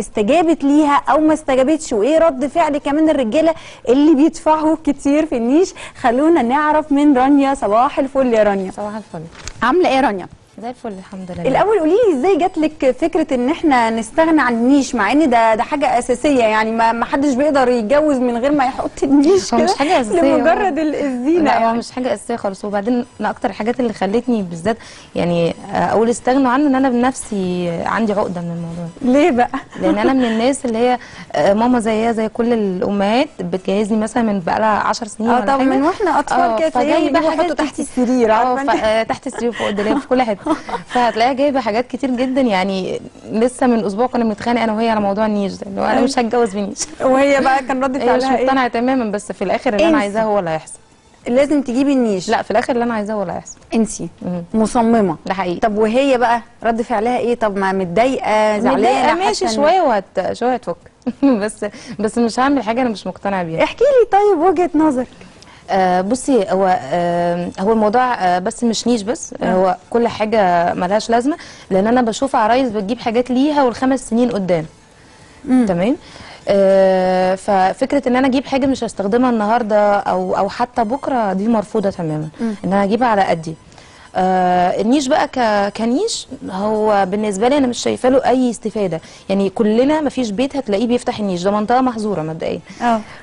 استجابت ليها او ما استجابتش، وايه رد فعل كمان الرجاله اللي بيدفعوا كتير في النيش. خلونا نعرف من رانيا. صباح الفل يا رانيا. صباح الفل، عامله ايه رانيا؟ زي الفل الحمد لله. الاول قولي لي ازاي جات لك فكره ان احنا نستغنى عن النيش، مع ان ده حاجه اساسيه، يعني ما حدش بيقدر يتجوز من غير ما يحط النيش كده، مش حاجه اساسيه لمجرد الزينه. لا يعني مش حاجه اساسيه خالص. وبعدين انا اكتر الحاجات اللي خلتني بالذات يعني اقول استغنوا عنه ان انا بنفسي عندي عقده من الموضوع. ليه بقى؟ لان انا من الناس اللي هي ماما زيها زي كل الامهات بتجهزني مثلا من بقى لها 10 سنين ولا حاجه، من واحنا اطفال كده تلاقيني بحطه تحت السرير، عارفه تحت السرير فوق الدولاب في كل حته. فهتلاقيها جايبه حاجات كتير جدا. يعني لسه من اسبوع كنا بنتخانق انا وهي على موضوع النيش ده، اللي هو انا مش هتجوز بنيش، وهي بقى كان رد فعلها ايه؟ مش مقتنعه تماما، بس في الاخر اللي انا عايزاه هو اللي هيحصل، لازم تجيبي النيش. لا في الاخر اللي انا عايزاه هو اللي هيحصل. انتي مصممه ده حقيقي. طب وهي بقى رد فعلها ايه؟ طب ما متضايقه زعلانه؟ ماشي شويه شويه هتفك. بس مش هعمل حاجه انا مش مقتنعه بيها. احكي لي طيب وجهه نظرك. بصي هو الموضوع بس مش نيش بس، هو كل حاجه ملهاش لازمه، لان انا بشوف عرايس بتجيب حاجات ليها والخمس سنين قدام. تمام. ففكره ان انا اجيب حاجه مش هستخدمها النهارده او حتى بكره دي مرفوضه تماما، ان انا اجيبها على قدي. النيش بقى كنيش هو بالنسبه لي انا مش شايفه له اي استفاده، يعني كلنا مفيش بيت هتلاقيه بيفتح النيش ده، منطقه محظوره مبدئيا.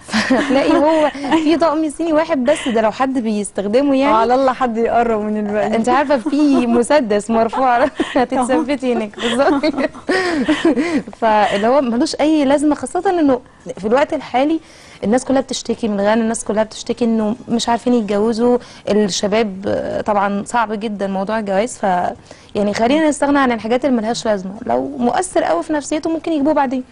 فتلاقي هو في طقم صيني واحد بس، ده لو حد بيستخدمه يعني على الله حد يقرب من الباقي. انت عارفه في مسدس مرفوع هتتثبتي هناك بالظبط. فاللي هو ملوش اي لازمه، خاصه انه في الوقت الحالي الناس كلها بتشتكي من الغنى، الناس كلها بتشتكي انه مش عارفين يتجوزوا، الشباب طبعا صعب جدا موضوع الجواز. ف يعني خلينا نستغنى عن الحاجات اللي ملهاش لازمه، لو مؤثر قوي في نفسيته ممكن يجيبوه بعدين.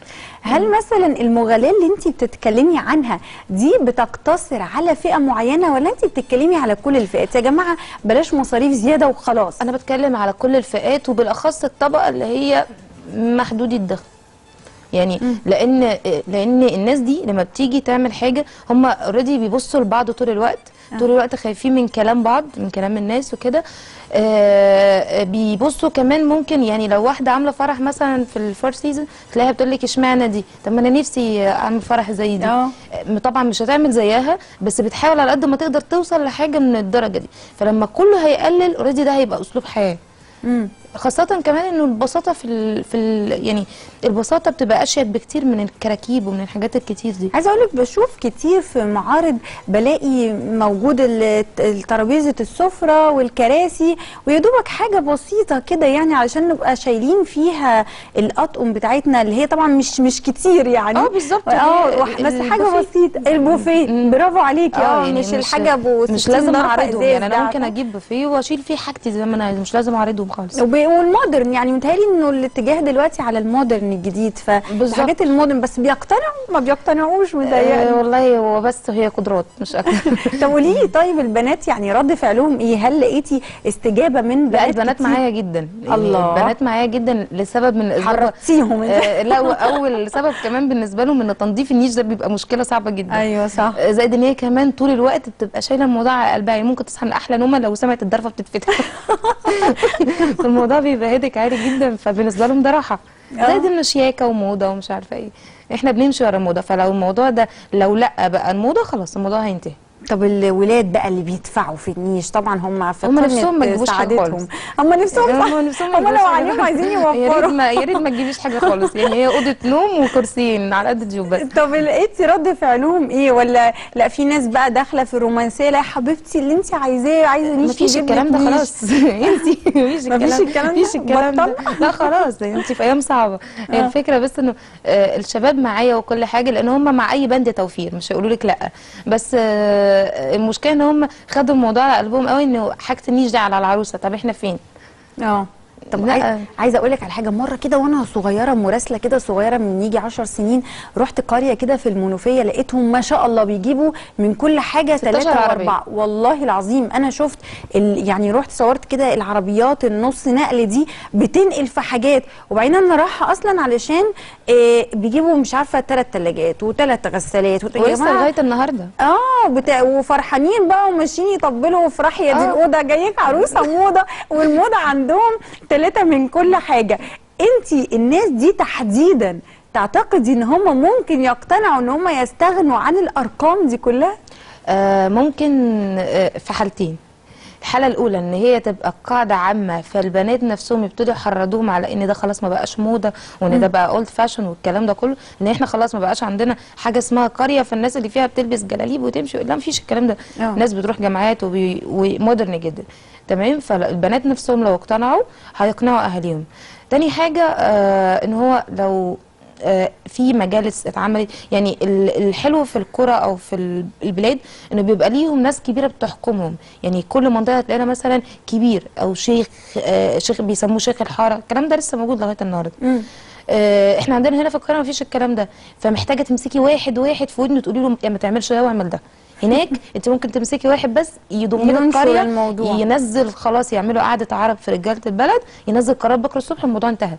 هل مثلا المغالاه اللي انت بتتكلمي عنها دي بتقتصر على فئه معينه، ولا انت بتتكلمي على كل الفئات؟ يا جماعه بلاش مصاريف زياده وخلاص. انا بتكلم على كل الفئات، وبالاخص الطبقه اللي هي محدودي الدخل. يعني لان الناس دي لما بتيجي تعمل حاجه هم اوريدي بيبصوا لبعض طول الوقت، طول الوقت خايفين من كلام بعض، من كلام الناس وكده. بيبصوا كمان ممكن يعني لو واحده عامله فرح مثلا في الفور سيزون تلاقيها بتقول لك اشمعنى دي؟ طب ما انا نفسي اعمل فرح زي دي. طبعا مش هتعمل زيها، بس بتحاول على قد ما تقدر توصل لحاجه من الدرجه دي. فلما كله هيقلل اوريدي ده هيبقى اسلوب حياه. خاصة كمان انه البساطة يعني البساطة بتبقى اشيب بكتير من الكراكيب ومن الحاجات الكتير دي. عايزة اقولك بشوف كتير في معارض بلاقي موجود ترابيزة السفرة والكراسي، ويا دوبك حاجة بسيطة كده يعني علشان نبقى شايلين فيها الاطقم بتاعتنا، اللي هي طبعا مش كتير يعني. بالظبط. بس حاجة بسيطة. البوفيه، برافو عليكي. يعني مش الحاجة مش لازم اعرضهم، يعني انا ممكن اجيب بوفيه واشيل فيه حاجتي زي ما انا عايزة، مش لازم اعرضهم خالص. والمودرن، يعني متهيألي انه الاتجاه دلوقتي على المودرن الجديد، فحاجات المودرن بس بيقتنعوا ما بيقتنعوش متهيألي. والله هو بس هي قدرات مش اكتر. طب قولي لي طيب البنات يعني رد فعلهم ايه؟ هل لقيتي استجابه من بنات؟ لا البنات معايا جدا. الله. البنات معايا جدا لسبب من الاسباب حركتيهم. لا اول سبب كمان بالنسبه لهم ان تنظيف النيش ده بيبقى مشكله صعبه جدا. ايوه صح. زائد ان هي كمان طول الوقت بتبقى شايله الموضوع على قلبها، يعني ممكن تصحى من احلى نومه لو سمعت الضرفه بتتفتح. الموضوع بيبقى هادك عالي جدا، فبالنسبه لهم ده راحه. زائد انه شياكه وموضه ومش عارفه ايه، احنا بنمشي ورا الموضه، فلو الموضوع ده لو لا بقى الموضه خلاص الموضوع هينتهي. طب الولاد بقى اللي بيدفعوا في النيش طبعا هم في قمه سعادتهم، هم لو عليهم عايزين يوفروا. يا ريت ما تجيبيش حاجه خالص، يعني هي اوضه نوم وكرسيين على قد جيوب بس. طب لقيتي رد فعلهم ايه؟ ولا لا في ناس بقى داخله في الرومانسيه، لا يا حبيبتي اللي انت عايزاه عايزه نيش، مفيش الكلام ده خلاص. انت مفيش الكلام ده لا خلاص، انت في ايام صعبه. هي الفكره بس انه الشباب معايا وكل حاجه، لان هم مع اي بند توفير مش هيقولوا لك لا، بس المشكله ان هم خدوا الموضوع على قلبهم قوي، انه حاجه النيش دي على العروسه. طب احنا فين؟ طب عايزه اقول لك على حاجه. مره كده وانا صغيره مراسله كده صغيره من يجي 10 سنين، رحت قريه كده في المنوفيه، لقيتهم ما شاء الله بيجيبوا من كل حاجه 3 و4. والله العظيم انا شفت يعني رحت صورت كده العربيات النص نقل دي بتنقل في حاجات، وبعدين انا رايحه اصلا علشان بيجيبوا مش عارفه 3 ثلاجات و3 غسالات ولسه لغايه النهارده. وفرحانين بقى وماشيين يطبلوا فرحي يا دي الاوضه جايك عروسه موضه، والموضه عندهم 3 من كل حاجه. انتي الناس دي تحديدا تعتقدي ان هم ممكن يقتنعوا ان هم يستغنوا عن الارقام دي كلها؟ ممكن في حالتين. الحالة الأولى إن هي تبقى قاعدة عامة، فالبنات نفسهم يبتدوا يحرضوهم على إن ده خلاص ما بقاش موضة، وإن ده بقى أولد فاشن والكلام ده كله، إن إحنا خلاص ما بقاش عندنا حاجة اسمها قرية، فالناس اللي فيها بتلبس جلاليب وتمشي، لا مفيش الكلام ده، الناس بتروح جامعات ومودرن جدا، تمام؟ فالبنات نفسهم لو اقتنعوا هيقنعوا أهاليهم. تاني حاجة إن هو لو في مجالس اتعملت، يعني الحلو في القرى او في البلاد انه بيبقى ليهم ناس كبيره بتحكمهم، يعني كل منطقه تلاقينا مثلا كبير او شيخ، شيخ بيسموه شيخ الحاره، الكلام ده لسه موجود لغايه النهارده. احنا عندنا هنا في القرى مفيش الكلام ده، فمحتاجه تمسكي واحد واحد في ودنه تقولي له ما تعملش ده واعمل ده. هناك انت ممكن تمسكي واحد بس يضم له القريه، ينزل خلاص، يعملوا قعده عرب في رجاله البلد، ينزل قرار بكره الصبح، الموضوع انتهى،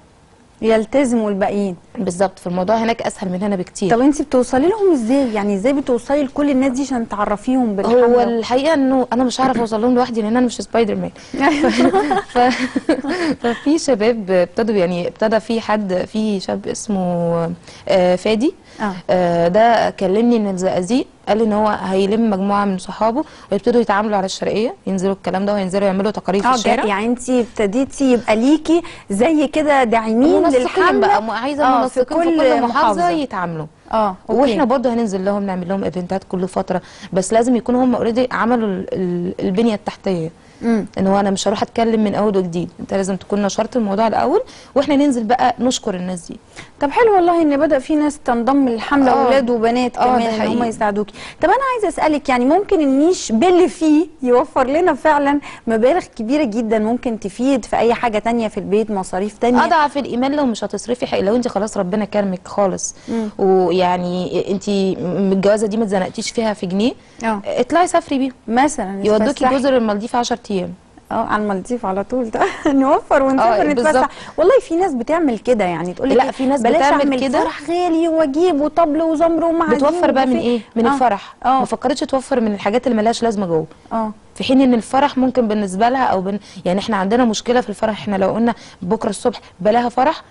يلتزموا الباقيين. بالظبط، في الموضوع هناك اسهل من هنا بكتير. طب انت بتوصلي لهم ازاي؟ يعني ازاي بتوصلي لكل الناس دي عشان تعرفيهم بالحاجه؟ هو الحقيقه انه انا مش هعرف اوصل لهم لوحدي، لان انا مش سبايدر مان. ففي شباب ابتدوا، يعني ابتدى في حد، في شاب اسمه فادي، ده كلمني من الزقازيق، قال ان هو هيلم مجموعه من صحابه ويبتدوا يتعاملوا على الشرقيه، ينزلوا الكلام ده وينزلوا يعملوا تقارير في الشارع. يعني انت ابتديتي يبقى ليكي زي كده داعمين للحمله بقى، عايزه منسقين في كل محافظه يتعاملوا. أوكي. واحنا برضه هننزل لهم نعمل لهم ايفنتات كل فتره، بس لازم يكونوا هم اوريدي عملوا البنيه التحتيه. ان هو انا مش هروح اتكلم من اول وجديد، انت لازم تكون نشرت الموضوع الاول، واحنا ننزل بقى نشكر الناس دي. طب حلو والله ان بدا في ناس تنضم للحمله، اولاد وبنات كمان ان هم يساعدوكي. طب انا عايزه اسالك، يعني ممكن النيش باللي فيه يوفر لنا فعلا مبالغ كبيره جدا ممكن تفيد في اي حاجه ثانيه في البيت، مصاريف ثانيه؟ اضعف الايمان لو مش هتصرفي حق، لو انت خلاص ربنا كرمك خالص ويعني انت الجوازه دي ما اتزنقتيش فيها في جنيه، اطلعي سافري بيه مثلا، يودوكي جزر المالديف 10 ايام على المالديف على طول، ده نوفر ونسافر نتفسح. والله في ناس بتعمل كده، يعني تقول لك لا، في ناس بتعمل كده، فرح غالي واجيب وطبل وزمر ومعازيم، بتوفر بقى من ايه؟ من الفرح. ما فكرتش توفر من الحاجات اللي مالهاش لازمه جوه، في حين ان الفرح ممكن بالنسبه لها او يعني احنا عندنا مشكله في الفرح، احنا لو قلنا بكره الصبح بلاها فرح،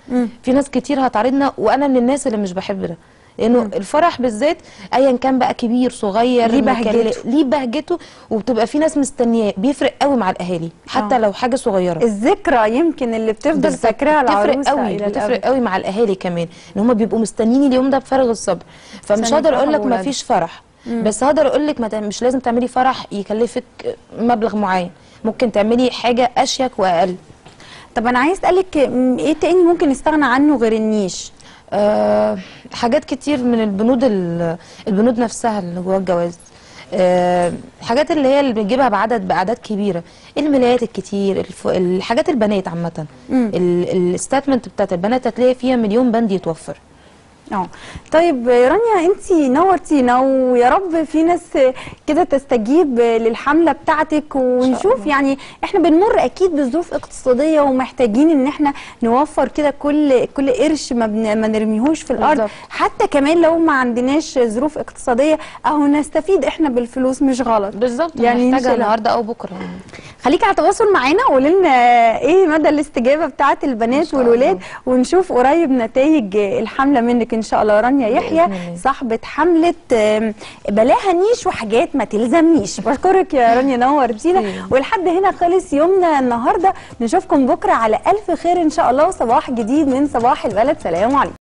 في ناس كتير هتعرضنا، وانا من الناس اللي مش بحب ده، لانه الفرح بالذات ايا كان بقى كبير صغير ليه بهجته، وبتبقى في ناس مستنياه، بيفرق قوي مع الاهالي حتى لو حاجه صغيره. الذكرى يمكن اللي بتفضل فاكراها العروسه، بتفرق قوي مع الاهالي كمان، ان هم بيبقوا مستنيين اليوم ده بفارغ الصبر. فمش هقدر اقول لك ما فيش فرح، بس هقدر اقول لك مش لازم تعملي فرح يكلفك مبلغ معين، ممكن تعملي حاجه اشيك واقل. طب انا عايز اسالك ايه تاني ممكن نستغنى عنه غير النيش؟ حاجات كتير من البنود، نفسها اللي جوه الجواز، الحاجات اللي هي اللي بنجيبها باعداد كبيره، الملايات الكتير، الحاجات البنات عامه، الستاتمنت بتاعت البنات هتلاقي فيها مليون بند يتوفر. طيب رانيا، انتي نورتينا، ويا رب في ناس كده تستجيب للحمله بتاعتك، ونشوف يعني احنا بنمر اكيد بظروف اقتصاديه ومحتاجين ان احنا نوفر كده كل قرش ما نرميهوش في الارض. حتى كمان لو ما عندناش ظروف اقتصاديه اهو نستفيد احنا بالفلوس، مش غلط. بالظبط، يعني محتاجه النهارده او بكره. خليكي على تواصل معانا وقولي لنا ايه مدى الاستجابه بتاعت البنات والولاد، ونشوف قريب نتائج الحمله منك ان شاء الله. رانيا يحيى، صاحبه حمله بلاها نيش وحاجات ما تلزمنيش، بشكرك يا رانيا، نورتينا. ولحد هنا خلص يومنا النهارده، نشوفكم بكره على الف خير ان شاء الله، وصباح جديد من صباح البلد. سلام عليكم.